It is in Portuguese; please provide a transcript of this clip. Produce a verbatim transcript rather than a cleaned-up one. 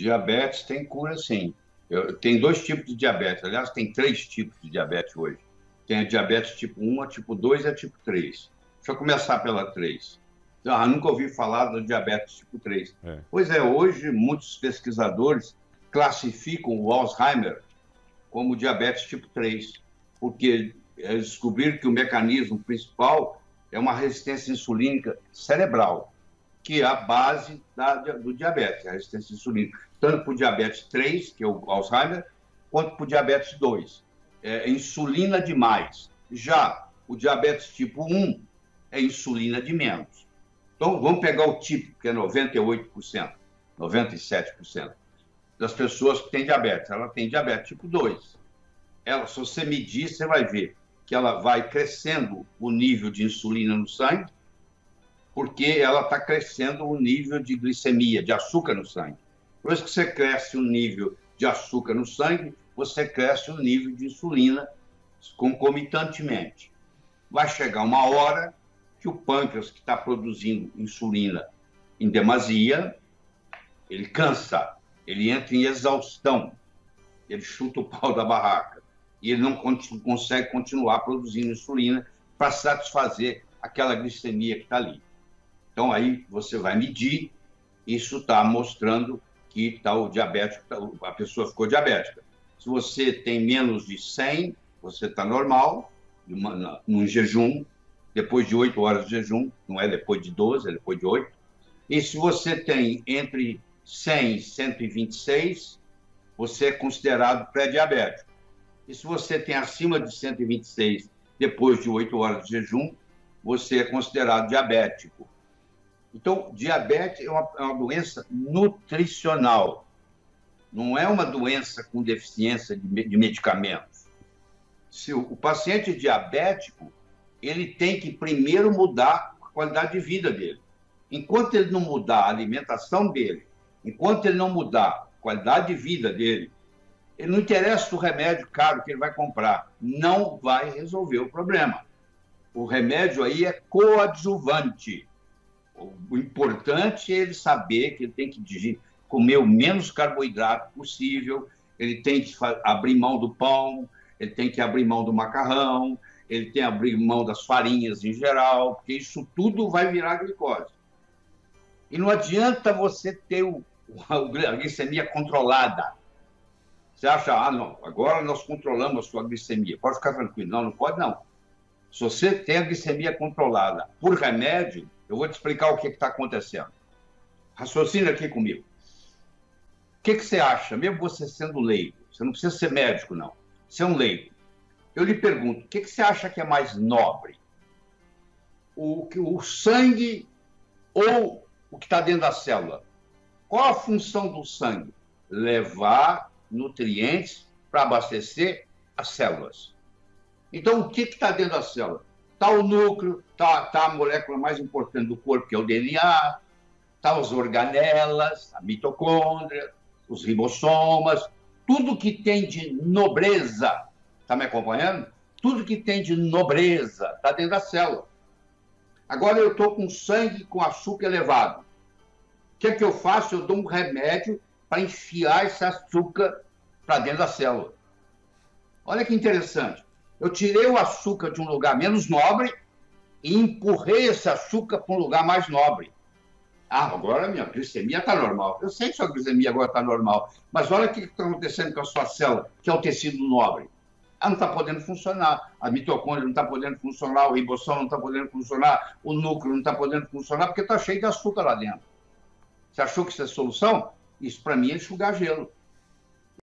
Diabetes tem cura, sim. Eu, tem dois tipos de diabetes. Aliás, tem três tipos de diabetes hoje. Tem a diabetes tipo um, a tipo dois e a tipo três. Deixa eu começar pela três. Ah, nunca ouvi falar do diabetes tipo três. É. Pois é, hoje muitos pesquisadores classificam o Alzheimer como diabetes tipo três, porque descobriram que o mecanismo principal é uma resistência insulínica cerebral, que é a base da, do diabetes, a resistência insulínica, tanto para o diabetes três, que é o Alzheimer, quanto para o diabetes dois. É insulina demais. Já o diabetes tipo um é insulina de menos. Então, vamos pegar o típico, que é noventa e oito por cento, noventa e sete por cento das pessoas que têm diabetes. Ela tem diabetes tipo dois. Ela, se você medir, você vai ver que ela vai crescendo o nível de insulina no sangue, porque ela está crescendo o nível de glicemia, de açúcar no sangue. Depois que você cresce o nível de açúcar no sangue, você cresce o nível de insulina concomitantemente. Vai chegar uma hora que o pâncreas, que está produzindo insulina em demasia, ele cansa, ele entra em exaustão, ele chuta o pau da barraca. E ele não consegue continuar produzindo insulina para satisfazer aquela glicemia que está ali. Então, aí você vai medir, isso está mostrando que tá o diabético, tá, a pessoa ficou diabética. Se você tem menos de cem, você está normal, numa, num jejum, depois de oito horas de jejum, não é depois de doze, é depois de oito. E se você tem entre cem e cento e vinte e seis, você é considerado pré-diabético. E se você tem acima de cento e vinte e seis, depois de oito horas de jejum, você é considerado diabético. Então, diabetes é uma, é uma doença nutricional. Não é uma doença com deficiência de, de medicamentos. Se o, o paciente diabético, ele tem que primeiro mudar a qualidade de vida dele. Enquanto ele não mudar a alimentação dele, enquanto ele não mudar a qualidade de vida dele, ele não interessa o remédio caro que ele vai comprar, não vai resolver o problema. O remédio aí é coadjuvante. O importante é ele saber que ele tem que comer o menos carboidrato possível, ele tem que abrir mão do pão, ele tem que abrir mão do macarrão, ele tem que abrir mão das farinhas em geral, porque isso tudo vai virar glicose. E não adianta você ter o, a glicemia controlada. Você acha, ah, não, agora nós controlamos a sua glicemia. Pode ficar tranquilo. Não, não pode, não. Se você tem a glicemia controlada por remédio, eu vou te explicar o que está acontecendo. Raciocina aqui comigo. O que, que você acha, mesmo você sendo leigo? Você não precisa ser médico, não. Você é um leigo. Eu lhe pergunto, o que, que você acha que é mais nobre? O, o sangue ou o que está dentro da célula? Qual a função do sangue? Levar nutrientes para abastecer as células. Então, o que está dentro da célula? Está o núcleo, está tá a molécula mais importante do corpo, que é o D N A, está as organelas, a mitocôndria, os ribossomas, tudo que tem de nobreza, está me acompanhando? Tudo que tem de nobreza está dentro da célula. Agora eu estou com sangue com açúcar elevado. O que é que eu faço? Eu dou um remédio para enfiar esse açúcar para dentro da célula. Olha que interessante. Eu tirei o açúcar de um lugar menos nobre e empurrei esse açúcar para um lugar mais nobre. Ah, agora minha glicemia está normal. Eu sei que sua glicemia agora está normal, mas olha o que está acontecendo com a sua célula, que é o tecido nobre. Ela não está podendo funcionar, a mitocôndria não está podendo funcionar, o ribossoma não está podendo funcionar, o núcleo não está podendo funcionar, porque está cheio de açúcar lá dentro. Você achou que isso é solução? Isso, para mim, é enxugar gelo.